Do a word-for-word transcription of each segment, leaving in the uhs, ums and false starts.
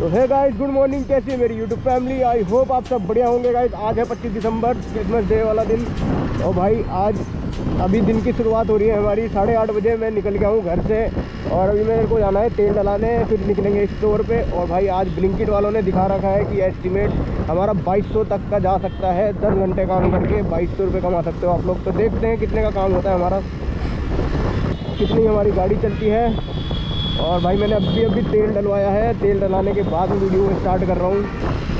तो है guys, good morning. कैसी है मेरी यूट्यूब फैमिली? आई होप आप सब बढ़िया होंगे गाइस। आज है पच्चीस दिसंबर, क्रिसमस डे वाला दिन। और भाई आज अभी दिन की शुरुआत हो रही है हमारी। साढ़े आठ बजे मैं निकल गया हूँ घर से और अभी मेरे को जाना है तेल डलाने, फिर निकलेंगे स्टोर पे। और भाई आज ब्लिंकिट वालों ने दिखा रखा है कि एस्टिमेट हमारा बाईस सौ तक का जा सकता है। दस घंटे काम करके बाईस सौ रुपये कमा सकते हो आप लोग। तो देखते हैं कितने का काम होता है हमारा, कितनी हमारी गाड़ी चलती है। और भाई मैंने अभी अभी तेल डलवाया है, तेल डलाने के बाद वीडियो में स्टार्ट कर रहा हूँ।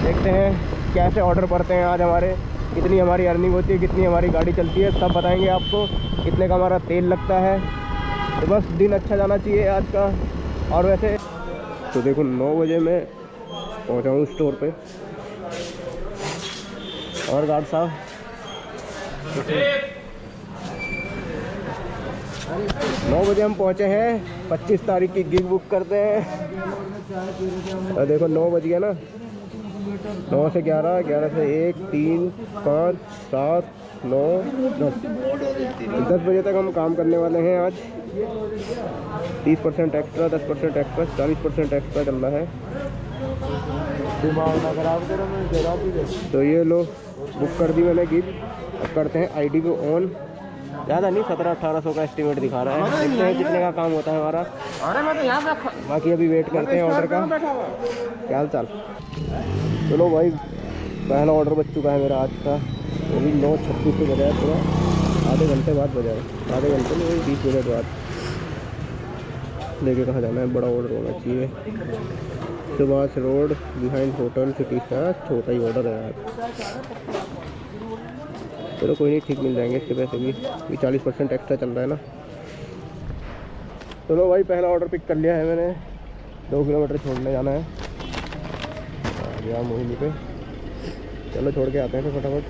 देखते हैं कैसे ऑर्डर पड़ते हैं आज हमारे, कितनी हमारी अर्निंग होती है, कितनी हमारी गाड़ी चलती है, सब बताएंगे आपको। कितने का हमारा तेल लगता है। तो बस दिन अच्छा जाना चाहिए आज का। और वैसे तो देखो नौ बजे मैं पहुँचा हूँ स्टोर पे। और गार्ड साहब नौ बजे हम पहुँचे हैं। पच्चीस तारीख की गिग बुक करते हैं। और देखो नौ बज गया ना, नौ से ग्यारह, ग्यारह से एक, तीन, पाँच, सात, नौ, दस। दस बजे तक हम काम करने वाले हैं आज। तीस परसेंट एक्स्ट्रा, दस परसेंट एक्स्ट्रा, चालीस परसेंट एक्स्ट्रा चलना है। तो ये लो बुक कर दी मैंने गिग। अब करते हैं आईडी को ऑन। ज़्यादा नहीं, सत्रह अठारह सौ का एस्टिमेट दिखा रहा है। देखते हैं कितने का काम होता है हमारा। अरे मैं तो यहाँ रखा, बाकी अभी वेट करते हैं ऑर्डर का। क्या हाल चाल? चलो भाई, पहला ऑर्डर बच चुका है मेरा आज का। अभी नौ छत्तीस से बजा है पूरा, आधे घंटे बाद बजा है। आधे घंटे में बीस मिनट बाद लेके कहाँ जाना है, बड़ा ऑर्डर होना चाहिए। Subhash road behind hotel city का छोटा ही ऑर्डर है यार। चलो कोई नहीं, ठीक मिल जाएंगे इसके पैसे भी। चालीस परसेंट एक्स्ट्रा चल रहा है ना। चलो भाई, पहला ऑर्डर पिक कर लिया है मैंने। दो किलोमीटर छोड़ने जाना है यहाँ मोहिनी पे। चलो छोड़ के आते हैं फिर फटाफट।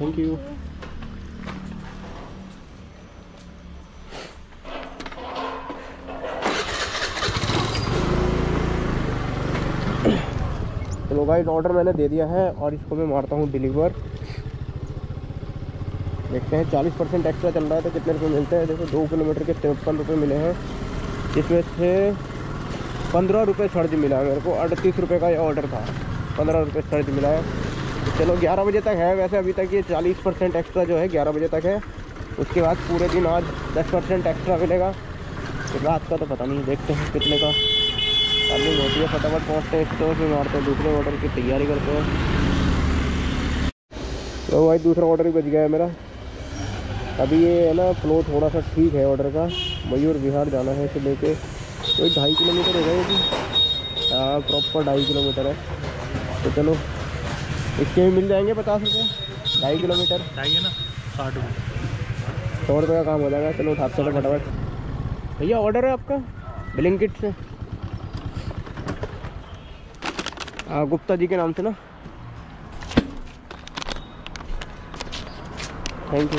Thank you. चलो गाइस, ऑर्डर मैंने दे दिया है और इसको मैं मारता हूँ डिलीवर। देखते हैं चालीस परसेंट एक्स्ट्रा चल रहा है तो कितने रुपये मिलते हैं। देखो दो किलोमीटर के तिरपन रुपये मिले हैं, इसमें से पंद्रह रुपये सर्ज मिला है मेरे को। अड़तीस रुपये का ये ऑर्डर था, पंद्रह रुपये सर्ज मिला है। चलो ग्यारह बजे तक है वैसे अभी तक ये चालीस परसेंट एक्स्ट्रा जो है ग्यारह बजे तक है। उसके बाद पूरे दिन आज दस परसेंट एक्स्ट्रा मिलेगा। तो रात का तो पता नहीं, देखते हैं कितने का अर्निंग होती है। फटाफट पहुँचते हैं स्टोर में, मारते हैं दूसरे ऑर्डर की तैयारी करते हैं। तो भाई दूसरा ऑर्डर भी बच गया है मेरा। अभी ये है ना फ्लो थोड़ा सा ठीक है ऑर्डर का। मयूर विहार जाना है इसे लेके, कोई ढाई किलोमीटर हो गया कि हाँ, प्रॉपर ढाई किलोमीटर है। तो चलो इसके भी मिल जाएंगे पचास रुपये। ढाई किलोमीटर चाहिए ना, साठ रुपये, सौ रुपये का काम हो जाएगा। चलो उठाते हैं फटाफट। भैया ऑर्डर है आपका ब्लिंकिट से, गुप्ता जी के नाम से ना। Thank you.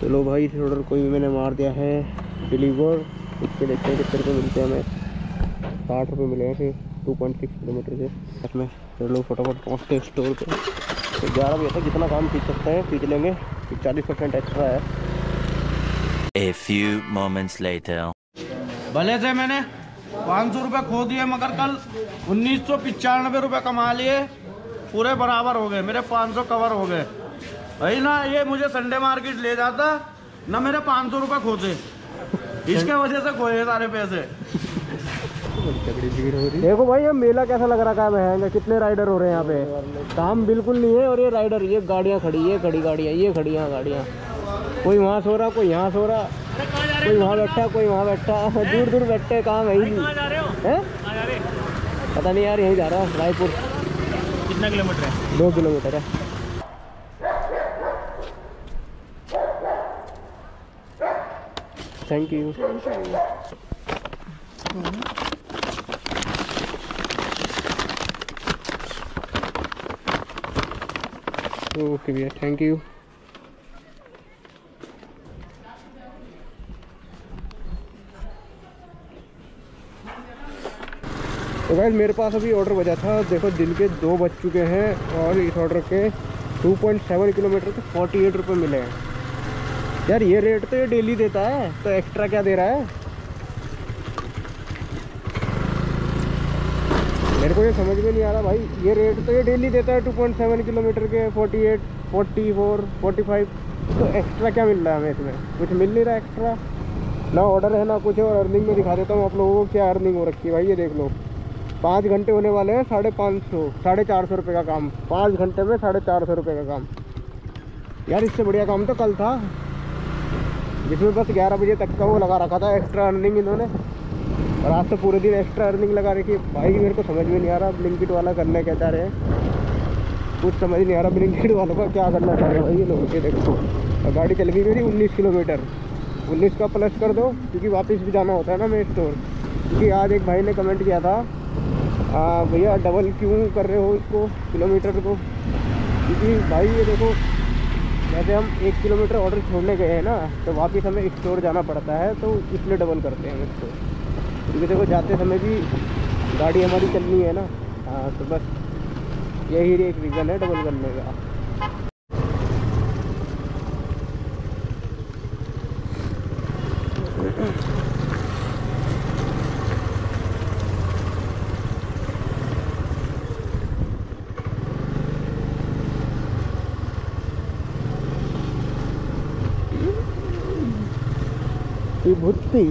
चलो भाई, इस ऑर्डर को भी मैंने मार दिया है डिलीवर। इस पर देखते हैं कितने रुपये मिलते हैं हमें। साठ रुपये मिले हैं फिर टू पॉइंट सिक्स किलोमीटर से इसमें। चलो फटाफट पहुँचते हैं स्टोर पर। ग्यारह बजे तक जितना काम खींच सकते हैं खींच लेंगे। चालीस परसेंट एक्स्ट्रा है। A few moments later. भले से मैंने पाँच सौ रुपये खो दिए मगर कल उन्नीस सौ पिचानवे रुपये कमा लिए, पूरे बराबर हो गए। मेरे पाँच सौ कवर हो गए भाई ना। ये मुझे संडे मार्केट ले जाता ना, मेरे पाँच सौ रुपये खोते, इसके वजह से खोए सारे पैसे। देखो भाई ये मेला कैसा लग रहा है, महंगा, कितने राइडर हो रहे हैं यहाँ पे। काम बिल्कुल नहीं है। और ये राइडर, ये गाड़ियाँ खड़ी, ये खड़ी गाड़ियाँ, ये खड़ी यहाँ गाड़ियाँ। कोई वहाँ सो रहा, कोई यहाँ सो रहा, कोई वहाँ बैठा, कोई वहाँ बैठा। दूर दूर बैठे, काम है ही नहीं। पता नहीं यार, यहीं जा रहा हूँ रायपुर। कितना किलोमीटर है? दो किलोमीटर है। Thank you. ओके भैया, थैंक यू। तो गाइस मेरे पास अभी ऑर्डर बजा था, देखो दिन के दो बज चुके हैं। और इस ऑर्डर के टू पॉइंट सेवन किलोमीटर के फोर्टी एट रुपये मिले हैं। यार ये रेट तो ये डेली देता है, तो एक्स्ट्रा क्या दे रहा है? मेरे को ये समझ में नहीं आ रहा भाई। ये रेट तो ये डेली देता है टू पॉइंट सेवन किलोमीटर के forty eight, forty four, forty five, तो एक्स्ट्रा क्या मिल रहा है हमें इसमें? कुछ मिल नहीं रहा एक्स्ट्रा, ना ऑर्डर है ना कुछ। और अर्निंग में दिखा देता हूँ आप लोगों को क्या अर्निंग हो रखी है भाई। ये देख लो, पाँच घंटे होने वाले हैं, साढ़े पाँच सौ साढ़े चार सौ रुपये का काम, पाँच घंटे में साढ़े चार सौ रुपये का काम। यार इससे बढ़िया काम तो कल था जिसमें बस ग्यारह बजे तक का वो लगा रखा था एक्स्ट्रा अर्निंग इन्होंने, और आज तो पूरे दिन एक्स्ट्रा अर्निंग लगा रखी है भाई। मेरे को समझ में नहीं आ रहा ब्लिंकिट वाला करने क्या चाह रहे हैं, कुछ समझ नहीं आ रहा ब्लिंकिट वालों का क्या करना चाह रहे हैं भाई ये लोग। ये देखो और गाड़ी चल गई मेरी उन्नीस किलोमीटर, उन्नीस का प्लस कर दो क्योंकि वापस भी जाना होता है ना मेरे स्टोर। क्योंकि आज एक भाई ने कमेंट किया था भैया डबल क्यों कर रहे हो इसको किलोमीटर को, क्योंकि भाई ये देखो जैसे हम एक किलोमीटर ऑर्डर छोड़ने गए हैं ना तो वापस हमें स्टोर जाना पड़ता है, तो इसलिए डबल करते हैं हम स्टोर। क्योंकि देखो जाते समय भी गाड़ी हमारी चलनी है ना, हाँ तो बस यही एक रीज़न है डबल करने का। भुट्टी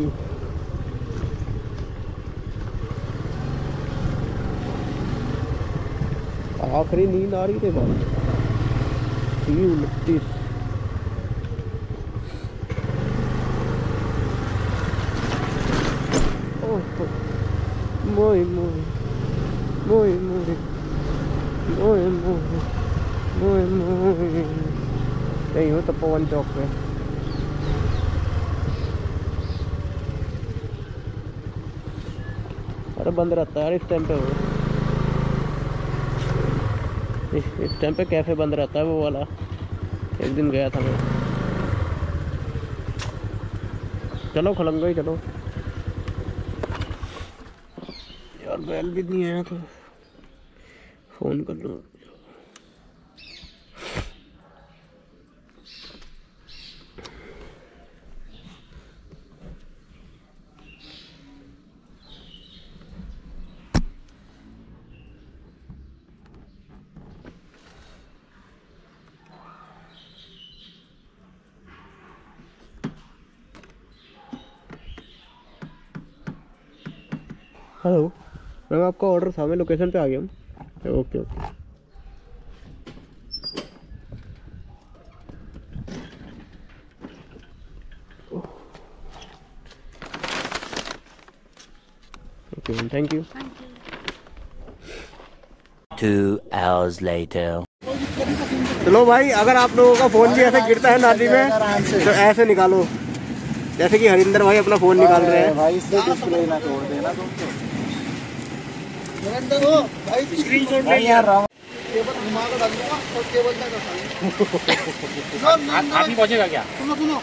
आखिरी नींद आ रही थी भाई। उनतीस मोई मोई मोई मोई मोई मोई मोई नहीं हो तो पवन चौक पे। अरे बंद रहता है यार इस टाइम पे, वो इस इस टाइम पे कैफे बंद रहता है वो वाला, एक दिन गया था मैं। चलो खलंगा ही चलो यार, बैल भी नहीं आया तो फ़ोन कर लूँ। हेलो मैम, आपका ऑर्डर सामने लोकेशन पे आ गया हम। Okay okay okay ma'am, thank you. Two hours later. चलो भाई, अगर आप लोगों का फ़ोन भी ऐसे गिरता है नाली में तो ऐसे निकालो, जैसे कि हरिंदर भाई अपना फ़ोन निकाल रहे हैं भाई। इससे डिस्प्ले ना तोड़ देना तुमको भाई, स्क्रीनशॉट नहीं यार केबल घुमा के डाल दूंगा और केबल ना कर आदमी पहुंचेगा क्या? सुनो सुनो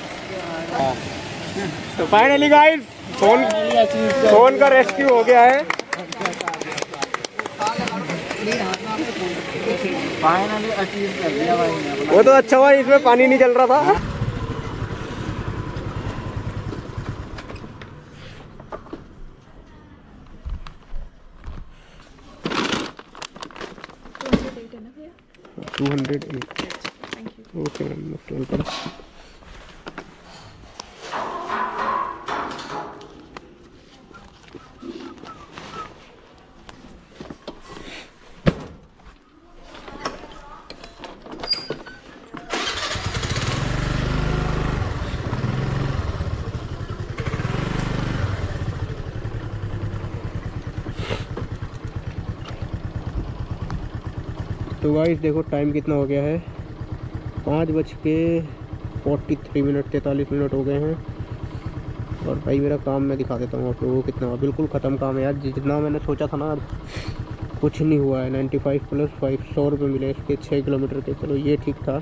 तो फाइनली गाइस फोन फोन का रेस्क्यू हो गया है फाइनली, अचीव कर लिया भाई। वो तो अच्छा हुआ इसमें पानी नहीं चल रहा था। Two hundred eight okay ma'am, toll पर तो गाइस देखो टाइम कितना हो गया है, पाँच बज के फोर्टी थ्री मिनट तैंतालीस मिनट हो गए हैं। और भाई मेरा काम मैं दिखा देता हूँ आप लोगों को कितना, बिल्कुल ख़त्म काम है यार। जितना मैंने सोचा था ना कुछ नहीं हुआ है। नाइन्टी फाइव प्लस फाइव सौ रुपये मिले इसके छः किलोमीटर के, चलो ये ठीक था।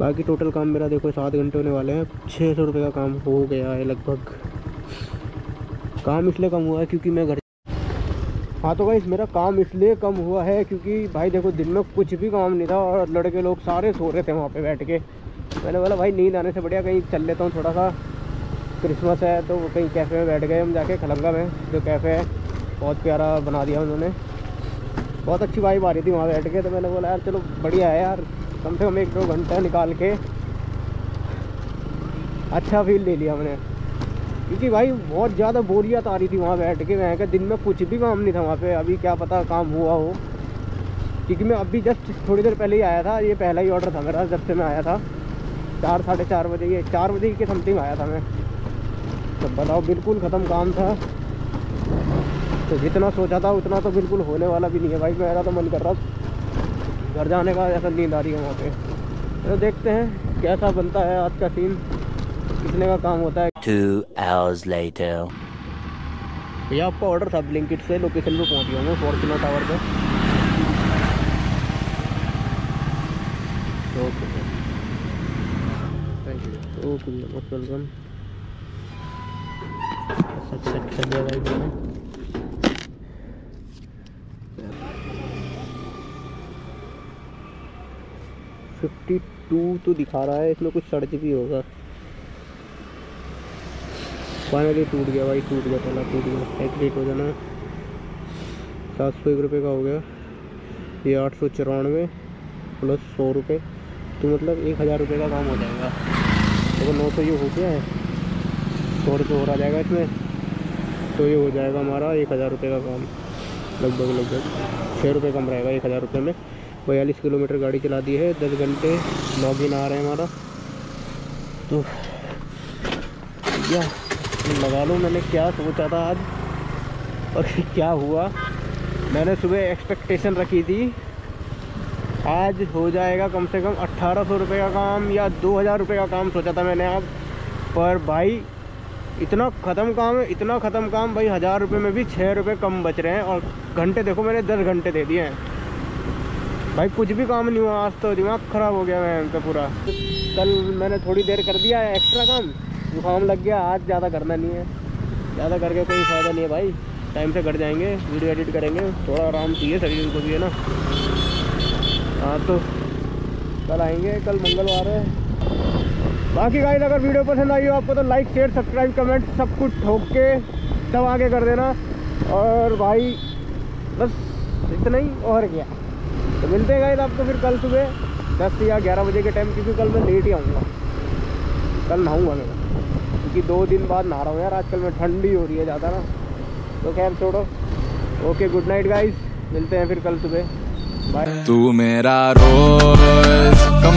बाकी टोटल काम मेरा देखो सात घंटे होने वाले हैं, छः सौ रुपये का काम हो गया है लगभग। काम इसलिए कम हुआ है क्योंकि मैं घर, हाँ तो भाई मेरा काम इसलिए कम हुआ है क्योंकि भाई देखो दिन में कुछ भी काम नहीं था और लड़के लोग सारे सो रहे थे वहाँ पे बैठ के। मैंने बोला भाई नींद आने से बढ़िया कहीं चल लेता हूँ थोड़ा सा, क्रिसमस है तो वो कहीं कैफ़े में बैठ गए हम जाके, खलंगा में जो कैफ़े है बहुत प्यारा बना दिया उन्होंने, बहुत अच्छी वाइब आ रही थी वहाँ बैठ के। तो मैंने बोला यार चलो बढ़िया है यार, कम से कम एक दो घंटा निकाल के अच्छा फील ले लिया हमने, क्योंकि भाई बहुत ज़्यादा बोरियत आ रही थी वहाँ बैठ के। मैं दिन में कुछ भी काम नहीं था वहाँ पे, अभी क्या पता काम हुआ हो, क्योंकि मैं अभी जस्ट थोड़ी देर पहले ही आया था। ये पहला ही ऑर्डर था मेरा जब से मैं आया था, चार साढ़े चार बजे ये चार बजे के समथिंग आया था मैं। तो बताओ बिल्कुल ख़त्म काम था, तो जितना सोचा था उतना तो बिल्कुल होने वाला भी नहीं है भाई। मेरा तो मन कर रहा घर जाने का, ऐसा नींद आ रही है वहाँ पर। तो देखते हैं कैसा बनता है आज का सीन, कितने का काम होता है। Two hours later. भैया आपका ऑर्डर था ब्लिंकिट से, लोकेशन पे पहुँच गया मैं फॉर्चुनर टावर पे। Okay thank you, okay most welcome. अच्छा अच्छा कर दिया भाई मैंने। बावन तो दिखा रहा है, इसमें कुछ सर्च भी होगा। फाइनली टूट गया भाई, टूट गया पहला टूट गया। एग्जिट हो जाना, सात सौ एक रुपये का हो गया ये, आठ सौ चौरानवे प्लस सौ रुपये, तो मतलब एक हज़ार रुपये का काम हो जाएगा। देखो नौ सौ ये हो गया है, सौ रुपये और आ जाएगा इसमें, तो ये हो जाएगा हमारा एक हज़ार रुपये का काम लगभग लगभग। छः रुपये कम रहेगा एक हज़ार रुपये में। बयालीस किलोमीटर गाड़ी चला दी है, दस घंटे लॉगिन आ रहा है हमारा। तो यह लगा लो मैंने क्या सोचा था आज और क्या हुआ। मैंने सुबह एक्सपेक्टेशन रखी थी आज हो जाएगा कम से कम अट्ठारह सौ रुपये का काम या दो हज़ार रुपये का काम सोचा था मैंने आज, पर भाई इतना ख़त्म काम है, इतना ख़त्म काम भाई। हज़ार रुपये में भी छः रुपये कम बच रहे हैं, और घंटे देखो मैंने दस घंटे दे दिए हैं भाई, कुछ भी काम नहीं हुआ आज। तो दिमाग ख़राब हो गया मैं उनका पूरा। कल मैंने थोड़ी देर कर दिया है एक्स्ट्रा काम, जुकाम लग गया। आज ज़्यादा करना नहीं है, ज़्यादा करके कोई फ़ायदा नहीं है भाई। टाइम से घर जाएंगे, वीडियो एडिट करेंगे, थोड़ा आराम चाहिए शरीर को भी, है ना। हाँ तो कल आएंगे, कल मंगलवार है। बाकी गाइस अगर वीडियो पसंद आई हो आपको तो लाइक शेयर सब्सक्राइब कमेंट सब कुछ ठोक के तब आगे कर देना। और भाई बस इतना ही और क्या। तो मिलते हैं गाइस आपको फिर कल सुबह दस या ग्यारह बजे के टाइम, क्योंकि कल मैं लेट ही आऊँगा, कल नहाऊँगा मैं, क्योंकि दो दिन बाद नहा रहा हूँ यार। आजकल मैं ठंडी हो रही है ज़्यादा ना, तो खैर छोड़ो। ओके गुड नाइट गाइस, मिलते हैं फिर कल सुबह, बाय। तू मेरा रोज